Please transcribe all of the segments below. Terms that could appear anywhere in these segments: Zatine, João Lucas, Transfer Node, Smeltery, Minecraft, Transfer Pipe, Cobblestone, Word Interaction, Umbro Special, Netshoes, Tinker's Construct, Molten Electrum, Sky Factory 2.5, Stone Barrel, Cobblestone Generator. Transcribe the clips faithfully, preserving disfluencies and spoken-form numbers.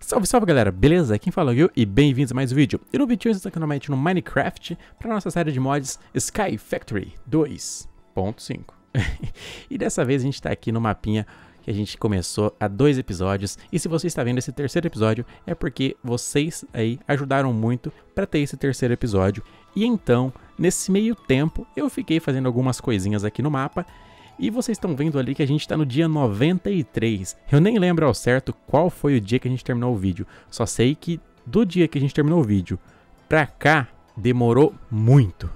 Salve, salve galera, beleza? Quem fala é o Gil e bem-vindos a mais um vídeo. E no vídeo de hoje estamos novamente no Minecraft para a nossa série de mods Sky Factory dois ponto cinco. E dessa vez a gente está aqui no mapinha que a gente começou há dois episódios, e se você está vendo esse terceiro episódio é porque vocês aí ajudaram muito para ter esse terceiro episódio. E então, nesse meio tempo, eu fiquei fazendo algumas coisinhas aqui no mapa, e vocês estão vendo ali que a gente está no dia noventa e três. Eu nem lembro ao certo qual foi o dia que a gente terminou o vídeo, só sei que do dia que a gente terminou o vídeo pra cá demorou muito.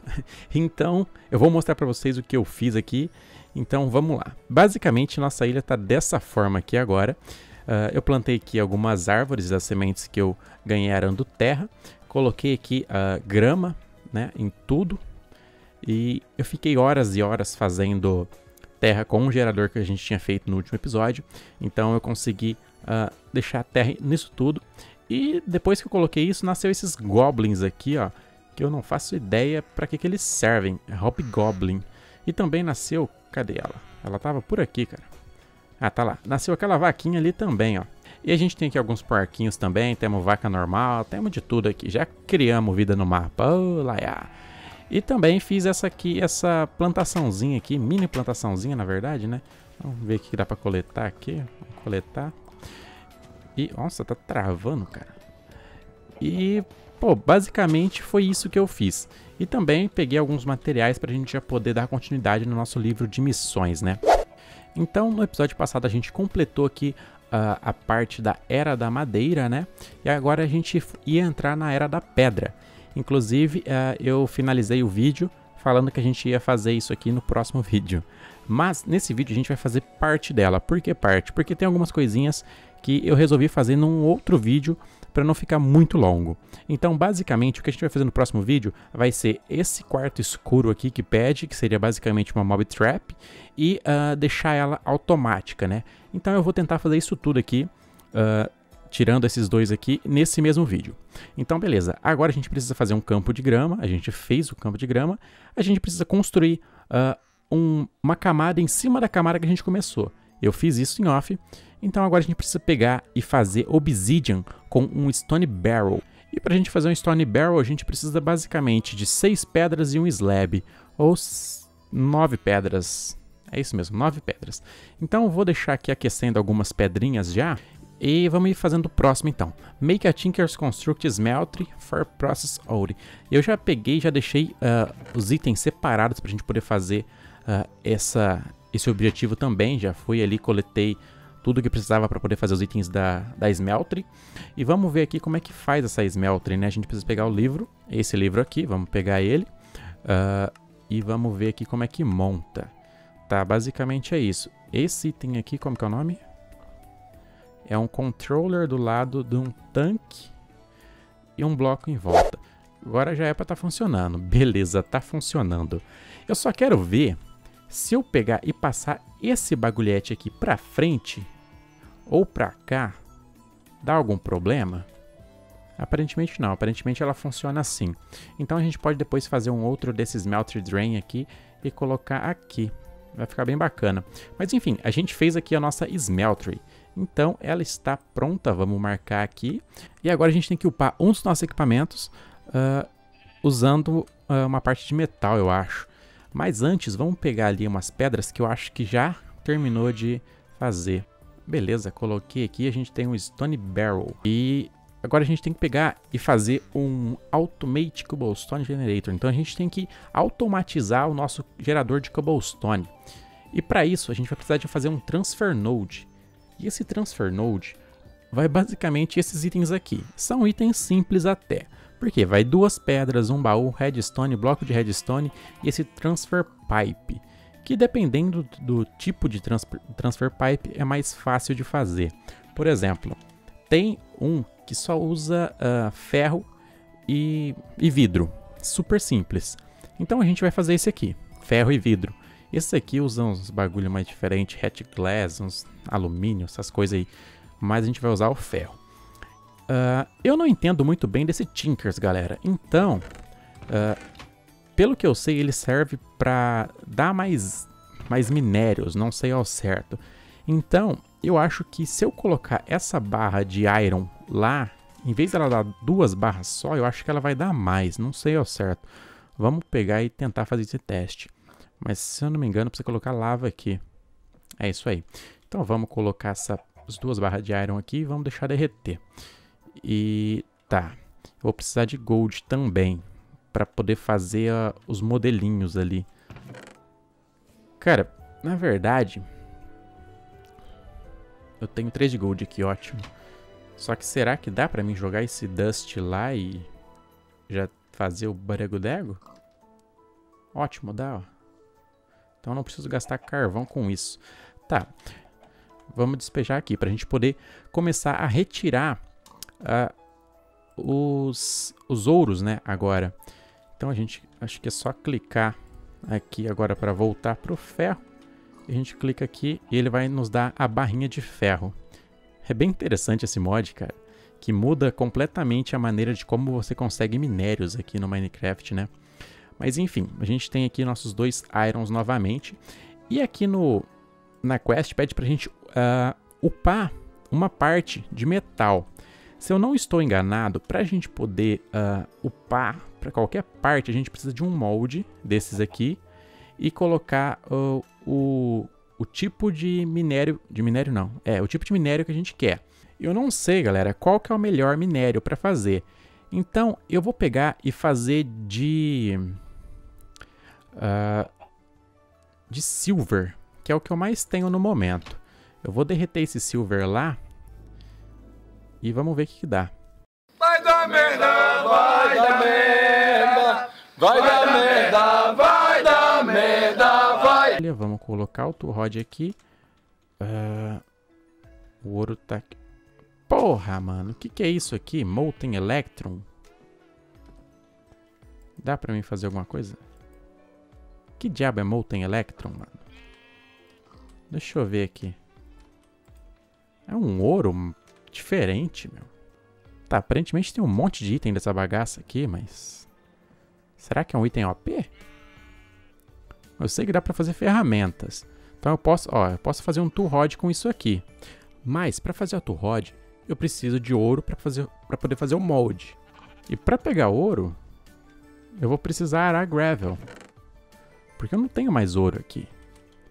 Então, eu vou mostrar pra vocês o que eu fiz aqui. Então, vamos lá. Basicamente, nossa ilha tá dessa forma aqui agora. Uh, eu plantei aqui algumas árvores, as sementes que eu ganhei arando terra. Coloquei aqui uh, grama, né, em tudo. E eu fiquei horas e horas fazendo terra com um gerador que a gente tinha feito no último episódio. Então, eu consegui uh, deixar terra nisso tudo. E depois que eu coloquei isso, nasceu esses goblins aqui, ó, que eu não faço ideia para que que eles servem. É Hobgoblin. E também nasceu... Cadê ela? Ela tava por aqui, cara. Ah, tá lá. Nasceu aquela vaquinha ali também, ó. E a gente tem aqui alguns porquinhos também. Temos vaca normal, temos de tudo aqui. Já criamos vida no mapa. Oh, laia. E também fiz essa aqui, essa plantaçãozinha aqui. Mini plantaçãozinha, na verdade, né? Vamos ver o que dá pra coletar aqui. Vamos coletar. E, nossa, tá travando, cara. E... Pô, basicamente foi isso que eu fiz. E também peguei alguns materiais para a gente já poder dar continuidade no nosso livro de missões, né? Então, no episódio passado a gente completou aqui uh, a parte da Era da Madeira, né? E agora a gente ia entrar na Era da Pedra. Inclusive, uh, eu finalizei o vídeo falando que a gente ia fazer isso aqui no próximo vídeo. Mas, nesse vídeo a gente vai fazer parte dela. Por que parte? Porque tem algumas coisinhas que eu resolvi fazer num outro vídeo, para não ficar muito longo. Então, basicamente, o que a gente vai fazer no próximo vídeo vai ser esse quarto escuro aqui que pede, que seria basicamente uma mob trap, e uh, deixar ela automática, né? Então eu vou tentar fazer isso tudo aqui, uh, tirando esses dois aqui, nesse mesmo vídeo. Então, beleza. Agora a gente precisa fazer um campo de grama. A gente fez o campo de grama. A gente precisa construir uh, um, uma camada em cima da camada que a gente começou. Eu fiz isso em off. Então agora a gente precisa pegar e fazer obsidian com um stone barrel. E para a gente fazer um stone barrel, a gente precisa basicamente de seis pedras e um slab. Ou nove pedras. É isso mesmo, nove pedras. Então eu vou deixar aqui aquecendo algumas pedrinhas já. E vamos ir fazendo o próximo então. Make a Tinker's Construct Smeltery for Process Ore. Eu já peguei, já deixei uh, os itens separados para a gente poder fazer uh, essa, esse objetivo também. Já fui ali, coletei tudo que precisava para poder fazer os itens da, da Smeltery. E vamos ver aqui como é que faz essa Smeltery, né? A gente precisa pegar o livro, esse livro aqui, vamos pegar ele. Uh, e vamos ver aqui como é que monta. Tá, basicamente é isso. Esse item aqui, como que é o nome? É um controller do lado de um tanque e um bloco em volta. Agora já é para estar tá funcionando. Beleza, tá funcionando. Eu só quero ver se eu pegar e passar esse bagulhete aqui para frente... ou pra cá, dá algum problema? Aparentemente não, aparentemente ela funciona assim. Então a gente pode depois fazer um outro desses Smelter Drain aqui e colocar aqui. Vai ficar bem bacana. Mas enfim, a gente fez aqui a nossa Smeltery. Então ela está pronta, vamos marcar aqui. E agora a gente tem que upar um dos nossos equipamentos uh, usando uh, uma parte de metal, eu acho. Mas antes, vamos pegar ali umas pedras que eu acho que já terminou de fazer. Beleza, coloquei aqui, a gente tem um Stone Barrel. E agora a gente tem que pegar e fazer um Automate Cobblestone Generator. Então a gente tem que automatizar o nosso gerador de Cobblestone. E para isso a gente vai precisar de fazer um Transfer Node. E esse Transfer Node vai basicamente esses itens aqui. São itens simples até. Porque vai duas pedras, um baú, redstone, bloco de redstone e esse Transfer Pipe, que dependendo do tipo de transfer, transfer pipe é mais fácil de fazer. Por exemplo, tem um que só usa uh, ferro e, e vidro, super simples. Então a gente vai fazer esse aqui, ferro e vidro. Esse aqui usa uns bagulho mais diferente, hatch glass, uns alumínio, essas coisas aí, mas a gente vai usar o ferro. Uh, eu não entendo muito bem desse Tinkers, galera, então... Uh, Pelo que eu sei, ele serve para dar mais, mais minérios, não sei ao certo. Então, eu acho que se eu colocar essa barra de iron lá, em vez dela dar duas barras só, eu acho que ela vai dar mais, não sei ao certo. Vamos pegar e tentar fazer esse teste. Mas se eu não me engano, precisa colocar lava aqui. É isso aí. Então vamos colocar essas duas barras de iron aqui e vamos deixar derreter. E tá, eu vou precisar de gold também, para poder fazer uh, os modelinhos ali. Cara, na verdade, eu tenho três de gold aqui, ótimo. Só que será que dá pra mim jogar esse dust lá e já fazer o barego-dego? Ótimo, dá, ó. Então não preciso gastar carvão com isso. Tá, vamos despejar aqui pra gente poder começar a retirar uh, os, os ouros, né, agora. Então a gente, acho que é só clicar aqui agora pra voltar pro ferro. A gente clica aqui e ele vai nos dar a barrinha de ferro. É bem interessante esse mod, cara, que muda completamente a maneira de como você consegue minérios aqui no Minecraft, né? Mas enfim, a gente tem aqui nossos dois irons novamente. E aqui no, na quest pede pra gente uh, upar uma parte de metal. Se eu não estou enganado, pra gente poder uh, upar pra qualquer parte, a gente precisa de um molde desses aqui e colocar uh, o... O tipo de minério... De minério não. É, o tipo de minério que a gente quer. Eu não sei, galera, qual que é o melhor minério para fazer. Então, eu vou pegar e fazer de... Uh, de silver, que é o que eu mais tenho no momento. Eu vou derreter esse silver lá. E vamos ver o que, que dá. Vai dar merda, vai dar merda. Vai dar merda, vai dar merda. Vamos colocar o tool rod aqui. Uh, o ouro tá aqui. Porra, mano. O que, que é isso aqui? Molten Electrum? Dá pra mim fazer alguma coisa? Que diabo é Molten Electrum, mano? Deixa eu ver aqui. É um ouro diferente, meu. Tá, aparentemente tem um monte de item dessa bagaça aqui, mas... Será que é um item O P? Eu sei que dá para fazer ferramentas. Então eu posso, ó, eu posso fazer um tool rod com isso aqui. Mas para fazer a tool rod, eu preciso de ouro para fazer, para poder fazer o molde. E para pegar ouro, eu vou precisar arar gravel. Porque eu não tenho mais ouro aqui.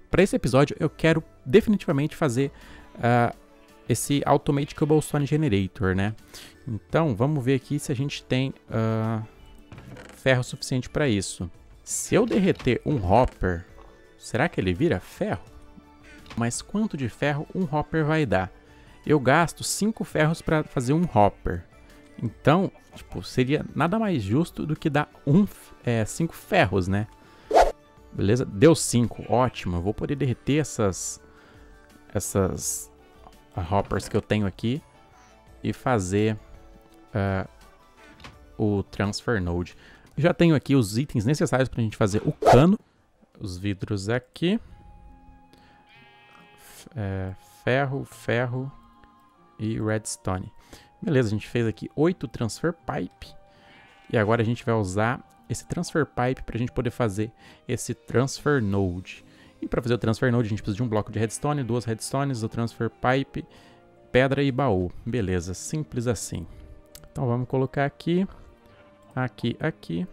Para esse episódio, eu quero definitivamente fazer uh, esse Automate Cobblestone Generator, né? Então vamos ver aqui se a gente tem uh, ferro suficiente para isso. Se eu derreter um hopper, será que ele vira ferro? Mas quanto de ferro um hopper vai dar? Eu gasto cinco ferros para fazer um hopper. Então, tipo, seria nada mais justo do que dar um, é, cinco ferros, né? Beleza? Deu cinco. Ótimo. Eu vou poder derreter essas, essas hoppers que eu tenho aqui e fazer uh, o Transfer Node. Já tenho aqui os itens necessários para a gente fazer o cano. Os vidros aqui. É, ferro, ferro e redstone. Beleza, a gente fez aqui oito transfer pipe. E agora a gente vai usar esse transfer pipe para a gente poder fazer esse transfer node. E para fazer o transfer node a gente precisa de um bloco de redstone, duas redstones, o transfer pipe, pedra e baú. Beleza, simples assim. Então vamos colocar aqui. Aqui, aqui,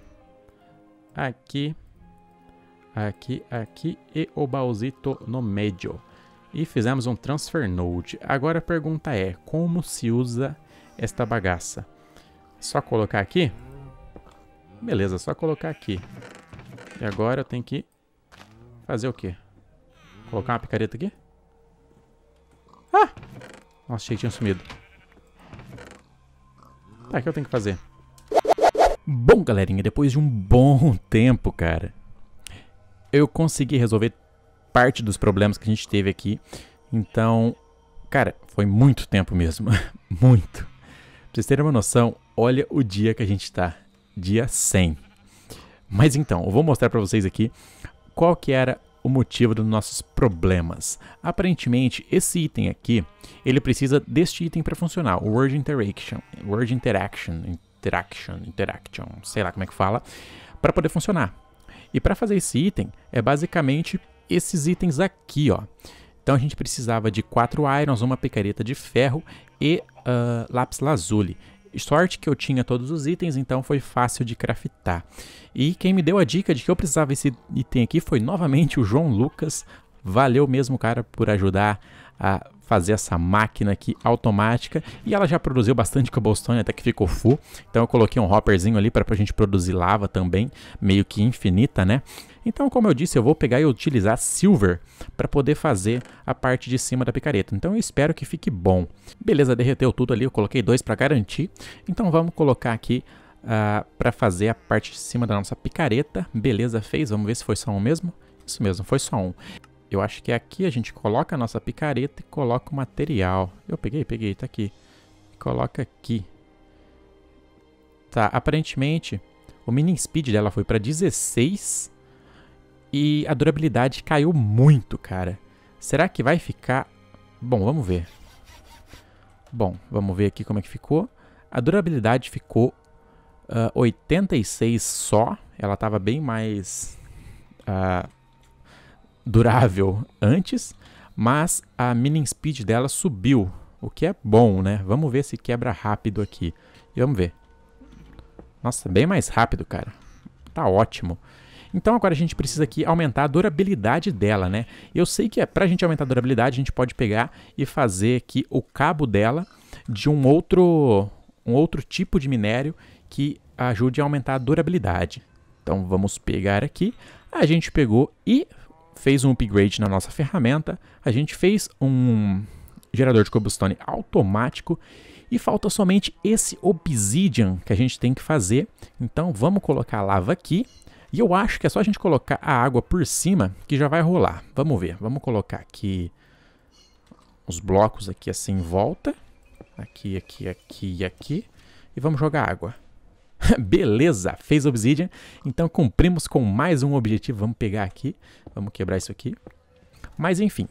aqui, aqui, aqui e o baúzito no meio. E fizemos um transfer node. Agora a pergunta é, como se usa esta bagaça? Só colocar aqui? Beleza, só colocar aqui. E agora eu tenho que fazer o quê? Colocar uma picareta aqui? Ah! Nossa, achei que tinha sumido. Tá, o que eu tenho que fazer? Bom, galerinha, depois de um bom tempo, cara, eu consegui resolver parte dos problemas que a gente teve aqui. Então, cara, foi muito tempo mesmo. Muito. Pra vocês terem uma noção, olha o dia que a gente tá. Dia cem. Mas então, eu vou mostrar pra vocês aqui qual que era o motivo dos nossos problemas. Aparentemente, esse item aqui, ele precisa deste item pra funcionar. O Word Interaction. Word Interaction. Interaction, interaction, sei lá como é que fala, para poder funcionar. E para fazer esse item, é basicamente esses itens aqui, ó. Então a gente precisava de quatro irons, uma picareta de ferro e uh, lápis lazuli. Sorte que eu tinha todos os itens, então foi fácil de craftar. E quem me deu a dica de que eu precisava desse item aqui foi novamente o João Lucas. Valeu mesmo, cara, por ajudar a fazer essa máquina aqui automática. E ela já produziu bastante cobblestone até que ficou full. Então eu coloquei um hopperzinho ali para a gente produzir lava também, meio que infinita, né? Então, como eu disse, eu vou pegar e utilizar silver para poder fazer a parte de cima da picareta. Então eu espero que fique bom. Beleza, derreteu tudo ali, eu coloquei dois para garantir. Então vamos colocar aqui uh, para fazer a parte de cima da nossa picareta. Beleza, fez. Vamos ver se foi só um mesmo. Isso mesmo, foi só um. Eu acho que aqui a gente coloca a nossa picareta e coloca o material. Eu peguei, peguei, tá aqui. Coloca aqui. Tá, aparentemente o mini speed dela foi pra dezesseis e a durabilidade caiu muito, cara. Será que vai ficar... Bom, vamos ver. Bom, vamos ver aqui como é que ficou. A durabilidade ficou uh, oitenta e seis só. Ela tava bem mais... Uh, durável antes, mas a mining speed dela subiu, o que é bom, né? Vamos ver se quebra rápido aqui. E vamos ver. Nossa, bem mais rápido, cara. Tá ótimo. Então agora a gente precisa aqui aumentar a durabilidade dela, né? Eu sei que é, pra gente aumentar a durabilidade, a gente pode pegar e fazer aqui o cabo dela de um outro, um outro tipo de minério que ajude a aumentar a durabilidade. Então vamos pegar aqui. A gente pegou e... fez um upgrade na nossa ferramenta, a gente fez um gerador de cobblestone automático e falta somente esse obsidian que a gente tem que fazer. Então vamos colocar a lava aqui e eu acho que é só a gente colocar a água por cima que já vai rolar. Vamos ver, vamos colocar aqui os blocos aqui assim em volta, aqui, aqui, aqui e aqui e vamos jogar água. Beleza, fez obsidian, então cumprimos com mais um objetivo, vamos pegar aqui, vamos quebrar isso aqui. Mas enfim,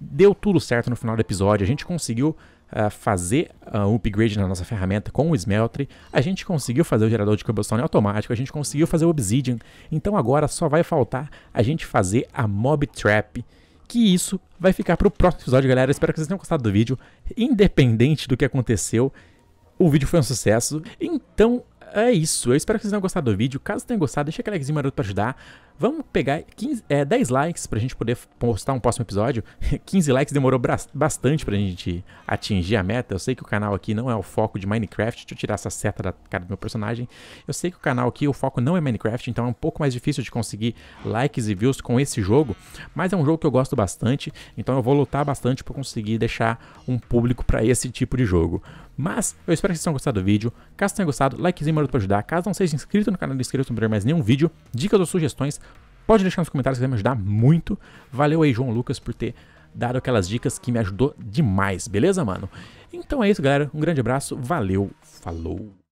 deu tudo certo no final do episódio, a gente conseguiu uh, fazer uh, um upgrade na nossa ferramenta com o Smeltery, a gente conseguiu fazer o gerador de cobblestone automático, a gente conseguiu fazer o obsidian, então agora só vai faltar a gente fazer a mob trap. Que isso vai ficar para o próximo episódio, galera, espero que vocês tenham gostado do vídeo, independente do que aconteceu, o vídeo foi um sucesso, então... É isso, eu espero que vocês tenham gostado do vídeo. Caso tenham gostado, deixa aquele likezinho maroto pra ajudar. Vamos pegar quinze, é, dez likes pra gente poder postar um próximo episódio. quinze likes demorou bastante pra gente atingir a meta. Eu sei que o canal aqui não é o foco de Minecraft. Deixa eu tirar essa seta da cara do meu personagem. Eu sei que o canal aqui, o foco não é Minecraft, então é um pouco mais difícil de conseguir likes e views com esse jogo. Mas é um jogo que eu gosto bastante, então eu vou lutar bastante pra conseguir deixar um público pra esse tipo de jogo. Mas eu espero que vocês tenham gostado do vídeo. Caso tenham gostado, likezinho maroto pra ajudar. Caso não seja inscrito no canal, inscreva-se para não perder mais nenhum vídeo. Dicas ou sugestões, pode deixar nos comentários que vai me ajudar muito. Valeu aí, João Lucas, por ter dado aquelas dicas que me ajudou demais, beleza, mano? Então é isso, galera. Um grande abraço, valeu, falou!